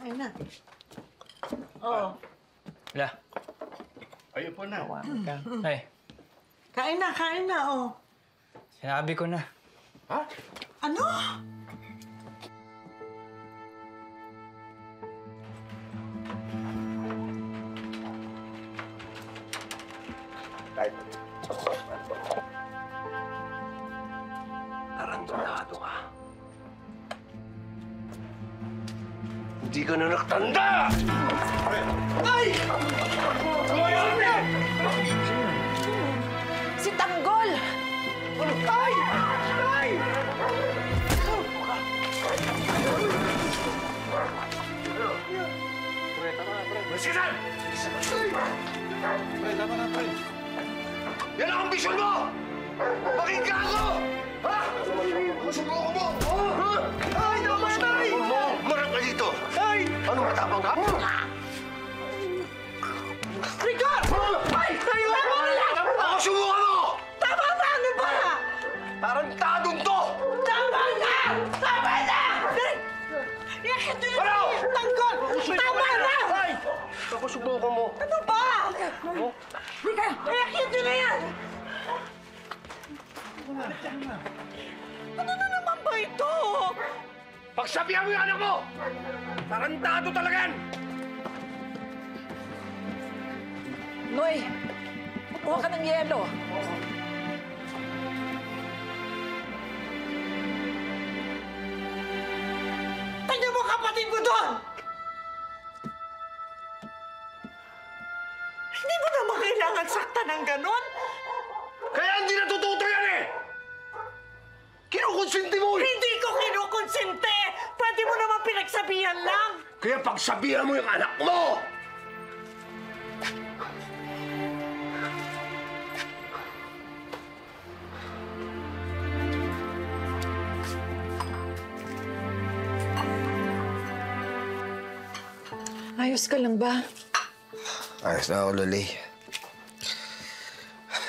Ayun na. Oo. Wala. Ayun po na. Ay. Kain na, oh. Sinabi ko na. Ha? Ano? Tarantado ka. Hindi ka na nagtanda! Ay! Si Tanggol! Ay! Ay! Pre, tama na, pre. Masisan! Pre, tama na, pre. Yan ang ambisyon mo! Pakinggan mo! Ha? Masubukan mo! Ha? Ay, naman, Nay! Marap ka dito! Nay! Anong matapang ka? Rigor! Ay! Ay, naman lang! Ako subukan mo! Tama na! Ano ba? Tarantadong to! Tama na! Tama na! Iyakin doon yung tanggol! Tama na! Ako subukan mo! Ano ba? Rigor! Iyakin doon na yan! Ano na naman ba ito? Pagsabihan mo yung anak mo! Tarantado talaga yan! Noy, kukuha ka ng yelo. Tignan mo kapatid mo doon! Hindi mo naman kailangan saktan ng ganon? Kaya hindi natututo yan eh! Kinukonsinti mo eh! Hindi ko kinukonsinti! Pwede mo naman pinagsabihan lang! Kaya pagsabihan mo yung anak mo! Ayos ka lang ba? Ayos na ako, Loli.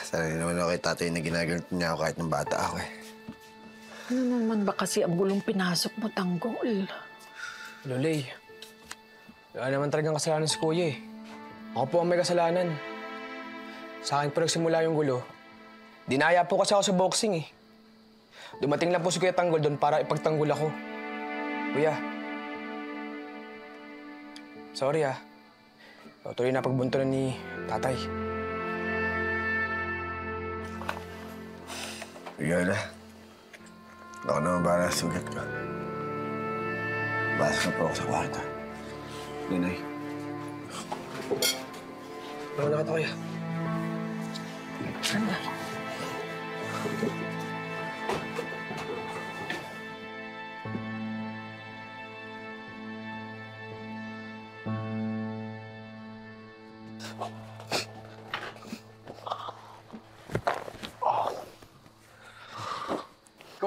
Sarili naman ako kay tatay na ginaganito niya ako kahit nung bata ako eh. Ano naman ba kasi ang gulong pinasok mo, Tanggol? Lulay, wala naman talagang kasalanan si Kuya eh. Ako po ang may kasalanan. Sa akin po nagsimula yung gulo. Dinaya po kasi ako sa boxing eh. Dumating lang po si Kuya Tanggol doon para ipagtanggol ako. Kuya, sorry ah. Tuloy na pagbuntunan ni tatay. Iyon na. Baka naman ba nasugat ka? Basok na po ako sa kwarta. Nanay. Baka na kato kaya. Sanda.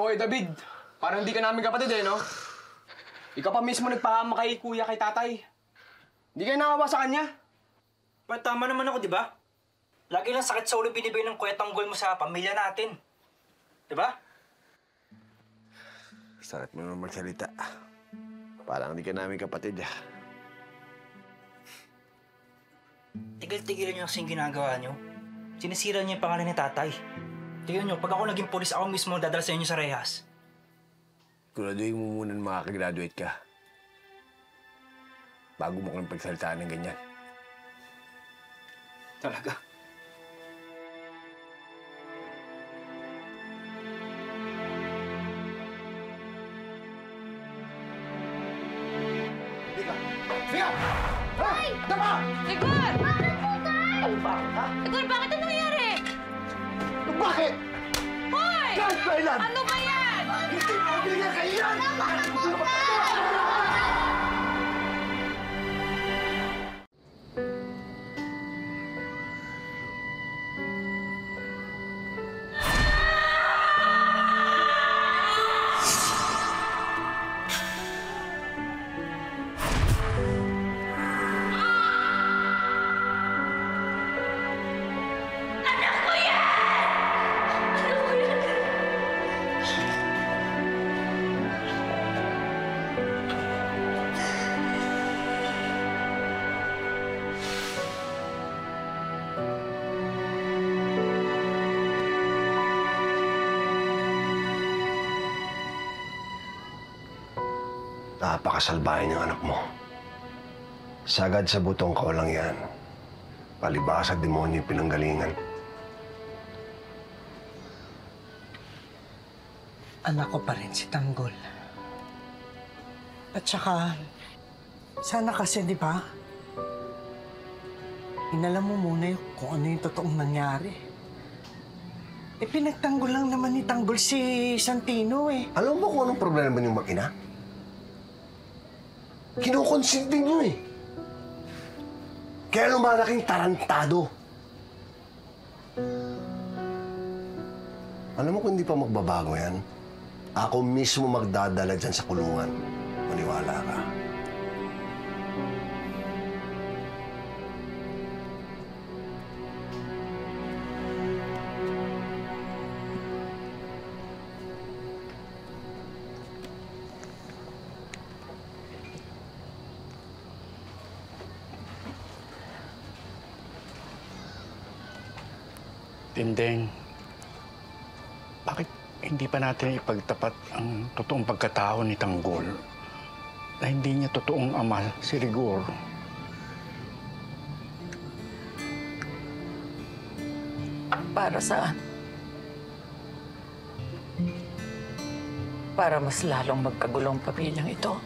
Hoy, David, parang hindi ka namin kapatid eh, no? Ikaw pa mismo nagpahama kay kuya, kay tatay. Hindi kayo nakawa sa kanya. Ba't tama naman ako, di ba? Lagi lang sakit sa ulo binibay ng Kuya Tanggol mo sa pamilya natin. Di ba? Sakit mo naman magsalita. Parang hindi ka namin kapatid eh. Tigil-tigilan niyo kasing ginagawa niyo. Sinisira niyo yung pangalan ni tatay. Tingnan nyo, pag ako naging polis, ako mismo ang dadala sa inyo sa Rehas. Graduate mo muna nung makakagraduate ka. Bago mo kong pagsalitaan ng ganyan. Talaga? Teka! Teka! Ay! Teka! Igor! Bakit po tayo? Bakit ha? Igor, bakit ang nangyari? Bakit? Hoy! Kahit kailan! Ano ba yan? Hindi mo binigyan kayo yan! Napakasalbahin ng anak mo. Sagad sa butong ko lang yan. Palibasa, demonyo, pinanggalingan. Anak ko pa rin si Tanggol. At saka, sana kasi, di ba, inalam mo muna kung ano yung totoong nangyari. Eh, pinagtanggol lang naman ni Tanggol si Santino eh. Alam mo kung anong problema niyong mag-ina? Kinukonsinti niyo eh. Kaya lumalaking tarantado. Alam mo kung hindi pa magbabago yan, ako mismo magdadala dyan sa kulungan. Maniwala ka. Dingding, bakit hindi pa natin ipagtapat ang totoong pagkatao ni Tanggol na hindi niya totoong amal si Rigor? Para saan? Para mas lalong magkagulong pamilyang ito.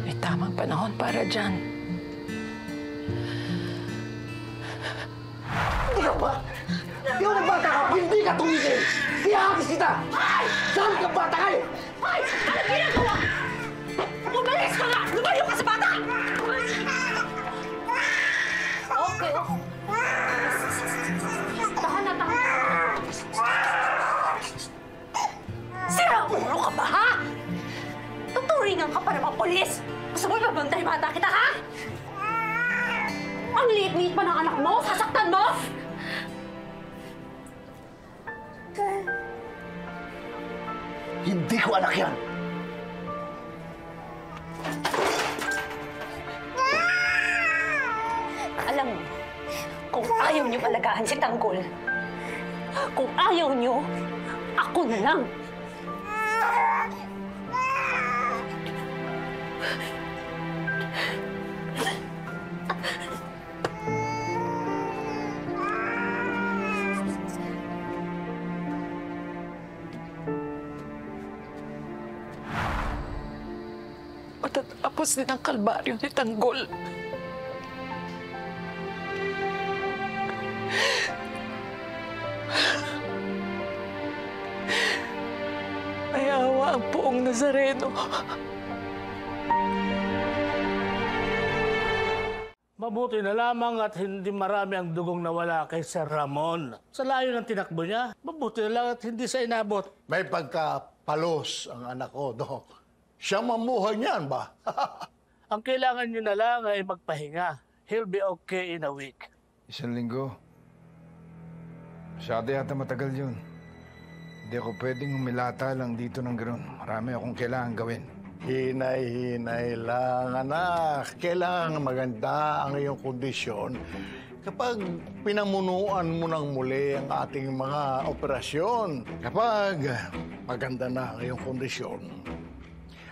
May tamang panahon para dyan. Di ako bata ka! Hindi ka tumigil! Ihaagis kita! Saan ka bata kayo? Ay! Ano ginagawa? Umalis ka nga! Lumayo ka sa bata! Okay. Tahan na, tahan. Siraulo ka ba, ha? Tuturingan ka pa naman, polis! Gusto mo ibabantay bata kita, ha? Ang liit-liit pa ng anak mo! Sasaktan mo! Hindi ko anak yan! Alam mo, kung ayaw niyo alagaan si Tanggol, kung ayaw niyo, ako na lang! Matatapos din ang kalbaryo ni Tanggol. May awa ang buong Nazareno. Mabuti na lamang at hindi marami ang dugong nawala kay Sir Ramon. Sa layo ng tinakbo niya, mabuti na lang at hindi sa inabot. May pagkapalos ang anak ko, Dok. Siyang mamuhay niyan ba? Ang kailangan niyo na lang ay magpahinga. He'll be okay in a week. Isang linggo. Masyado yata matagal yun. Hindi ako pwedeng humilata lang dito ng gano'n. Marami akong kailangan gawin. Hinay-hinay lang, anak. Kailangan maganda ang iyong kondisyon kapag pinamunuan mo ng muli ang ating mga operasyon. Kapag maganda na ang iyong kondisyon,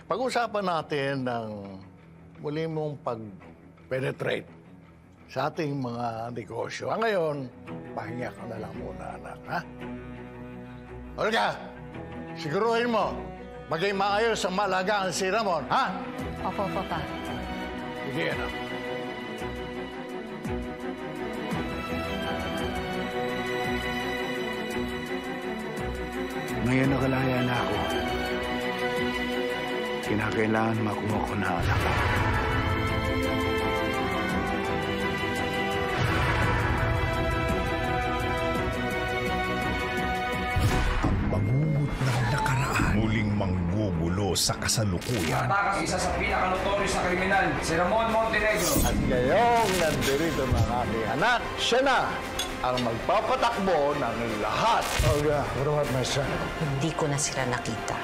pag-usapan natin ng muli mong pag-penetrate sa ating mga negosyo. Ang ngayon, pahinga ka na lang muna, anak, ha? Olga, siguruhin mo, maging maayos ang malagaan si Ramon, ha? Opo, Papa. Sige, anak. Ngayon nakalaya na ako. Kinakailangan makuha ko na anak ko. Ang bangungot ng nakaraan muling manggugulo sa kasalukuyan. Takas isa sa pinaka-notorious na kriminal, si Ramon Montenegro. At ngayong nandirito ng aking anak, siya na ang magpapatakbo ng lahat. Olga, maruhat na siya. Hindi ko na sila nakita.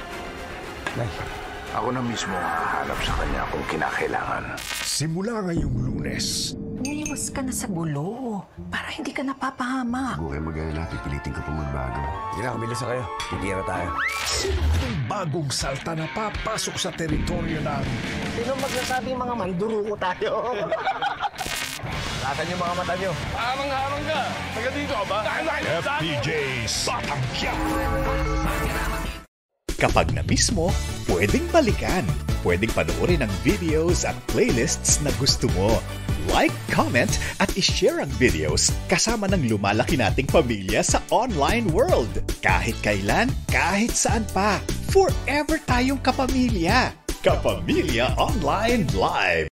Nay. Ako na mismo ang hahanap sa kanya kung kinakailangan. Simula ngayong Lunes. Ngayong Lumayas ka na sa gulo para hindi ka napapahamak. Huwag kayo mag-alala, pipilitin ko pong magbago. Sige na, kumila sa kayo. Titira tayo. Sino ang bagong salta na papasok sa teritoryo namin? Sino magsasabi mga manduroko tayo? Latan yung mga mata nyo. Amang-amang ka. Taga dito ka ba? FPJ's Batang Tiyak. Kapag na-miss mo, pwedeng balikan. Pwedeng panoorin ang videos at playlists na gusto mo. Like, comment, at ishare ang videos kasama ng lumalaki nating pamilya sa online world. Kahit kailan, kahit saan pa, forever tayong kapamilya. Kapamilya Online Live!